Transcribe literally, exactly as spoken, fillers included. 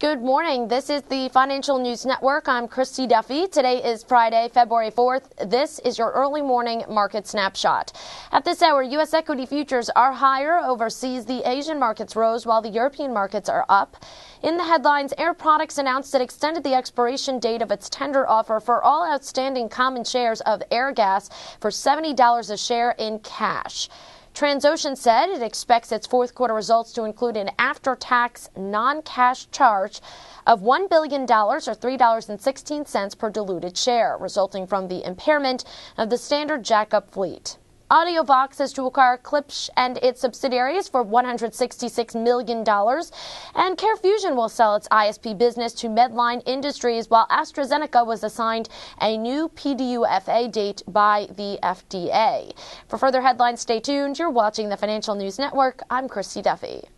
Good morning. This is the Financial News Network. I'm Christy Duffy. Today is Friday, February fourth. This is your early morning market snapshot. At this hour, U S equity futures are higher. Overseas, the Asian markets rose while the European markets are up. In the headlines, Air Products announced it extended the expiration date of its tender offer for all outstanding common shares of Airgas for seventy dollars a share in cash. Transocean said it expects its fourth quarter results to include an after-tax non-cash charge of one billion dollars or three dollars and sixteen cents per diluted share, resulting from the impairment of the Standard Jackup fleet. Audiovox is to acquire Klipsch and its subsidiaries for one hundred sixty-six million dollars, and CareFusion will sell its I S P business to Medline Industries, while AstraZeneca was assigned a new P D U F A date by the F D A. For further headlines, stay tuned. You're watching the Financial News Network. I'm Christy Duffy.